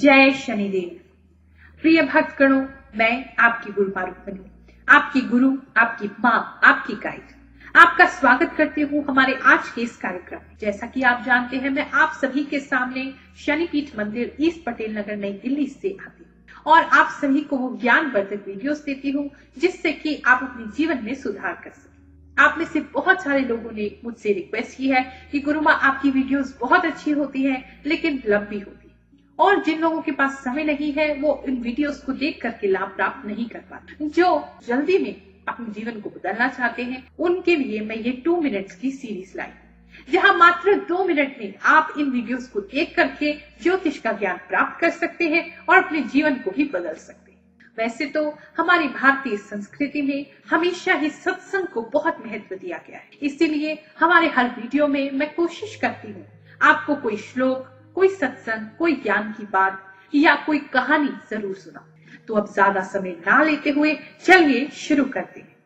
जय शनिदेव। प्रिय भक्तगणों, मैं आपकी गुरुमा रुक्मणी, आपकी गुरु, आपकी माँ, आपकी गाइड, आपका स्वागत करती हूँ हमारे आज के इस कार्यक्रम में। जैसा कि आप जानते हैं, मैं आप सभी के सामने शनिपीठ मंदिर ईस्ट पटेल नगर नई दिल्ली से आती हूँ और आप सभी को वो ज्ञानवर्धक वीडियो देती हूँ जिससे की आप अपने जीवन में सुधार कर सके। आप में से बहुत सारे लोगों ने मुझसे रिक्वेस्ट की है कि गुरु माँ आपकी वीडियोस बहुत अच्छी होती है लेकिन लंबी होती है और जिन लोगों के पास समय नहीं है वो इन वीडियोस को देख करके लाभ प्राप्त नहीं कर पाते। जो जल्दी में अपने जीवन को बदलना चाहते हैं उनके लिए मैं ये 2 मिनट्स की सीरीज लाई, जहाँ मात्र 2 मिनट में आप इन वीडियोस को देख करके ज्योतिष का ज्ञान प्राप्त कर सकते हैं और अपने जीवन को भी बदल सकते हैं। वैसे तो हमारी भारतीय संस्कृति में हमेशा ही सत्संग को बहुत महत्व दिया गया है, इसीलिए हमारे हर वीडियो में मैं कोशिश करती हूँ आपको कोई श्लोक, कोई सत्संग, कोई ज्ञान की बात या कोई कहानी जरूर सुना। तो अब ज्यादा समय ना लेते हुए चलिए शुरू करते हैं।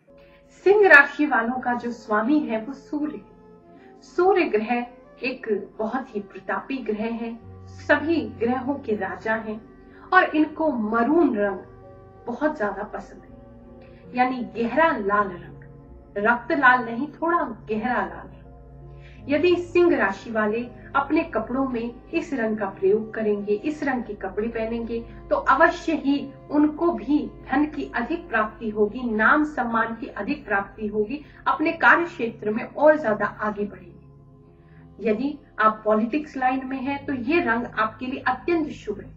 सिंह राशि वालों का जो स्वामी है वो सूर्य ग्रह एक बहुत ही प्रतापी ग्रह है, सभी ग्रहों के राजा है और इनको मरून रंग बहुत ज्यादा पसंद है, यानी गहरा लाल रंग, रक्त लाल नहीं, थोड़ा गहरा लाल रंग। यदि सिंह राशि वाले अपने कपड़ों में इस रंग का प्रयोग करेंगे, इस रंग के कपड़े पहनेंगे तो अवश्य ही उनको भी धन की अधिक प्राप्ति होगी, नाम सम्मान की अधिक प्राप्ति होगी, अपने कार्य क्षेत्र में और ज्यादा आगे बढ़ेंगे। यदि आप पॉलिटिक्स लाइन में हैं तो ये रंग आपके लिए अत्यंत शुभ है।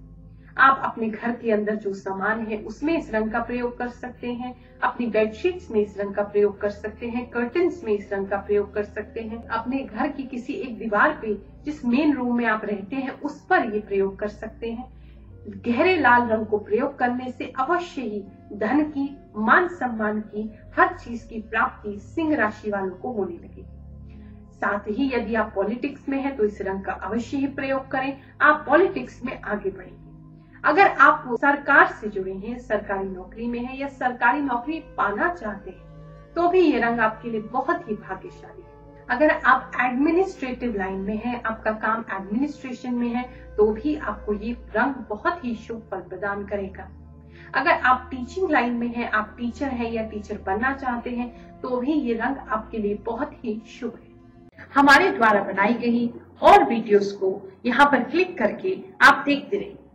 आप अपने घर के अंदर जो सामान है उसमें इस रंग का प्रयोग कर सकते हैं, अपनी बेडशीट्स में इस रंग का प्रयोग कर सकते हैं, कर्टन्स में इस रंग का प्रयोग कर सकते हैं, अपने घर की किसी एक दीवार पे जिस मेन रूम में आप रहते हैं उस पर ये प्रयोग कर सकते हैं। गहरे लाल रंग को प्रयोग करने से अवश्य ही धन की, मान सम्मान की, हर चीज की प्राप्ति सिंह राशि वालों को होने लगेगी। साथ ही यदि आप पॉलिटिक्स में है तो इस रंग का अवश्य ही प्रयोग करें, आप पॉलिटिक्स में आगे बढ़ेंगे। अगर आप सरकार से जुड़े हैं, सरकारी नौकरी में हैं या सरकारी नौकरी पाना चाहते हैं तो भी ये रंग आपके लिए बहुत ही भाग्यशाली है। अगर आप एडमिनिस्ट्रेटिव लाइन में हैं, आपका काम एडमिनिस्ट्रेशन में है तो भी आपको ये रंग बहुत ही शुभ फल प्रदान करेगा। अगर आप टीचिंग लाइन में हैं, आप टीचर हैं या टीचर बनना चाहते हैं तो भी ये रंग आपके लिए बहुत ही शुभ है। हमारे द्वारा बनाई गई और वीडियोस को यहाँ पर क्लिक करके आप देखते रहिए।